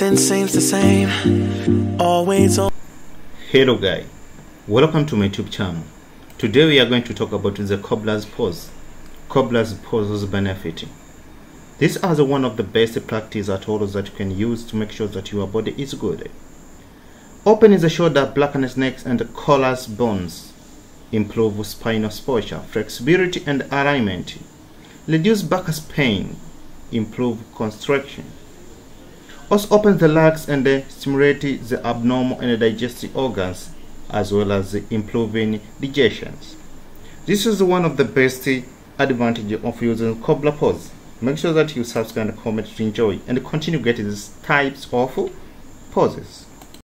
nothing seems the same. Always on. Hello guys, welcome to my YouTube channel. Today we are going to talk about the cobbler's pose. Cobbler's pose is benefiting. These are one of the best practice at all that you can use to make sure that your body is good. Opening the shoulder, blackness, necks and collars bones. Improve spinal posture, flexibility and alignment. Reduce back pain. Improve constriction. Also open the legs and stimulate the abdominal and digestive organs, as well as improving digestion. This is one of the best advantages of using cobbler pose. Make sure that you subscribe and comment to enjoy and continue getting these types of poses.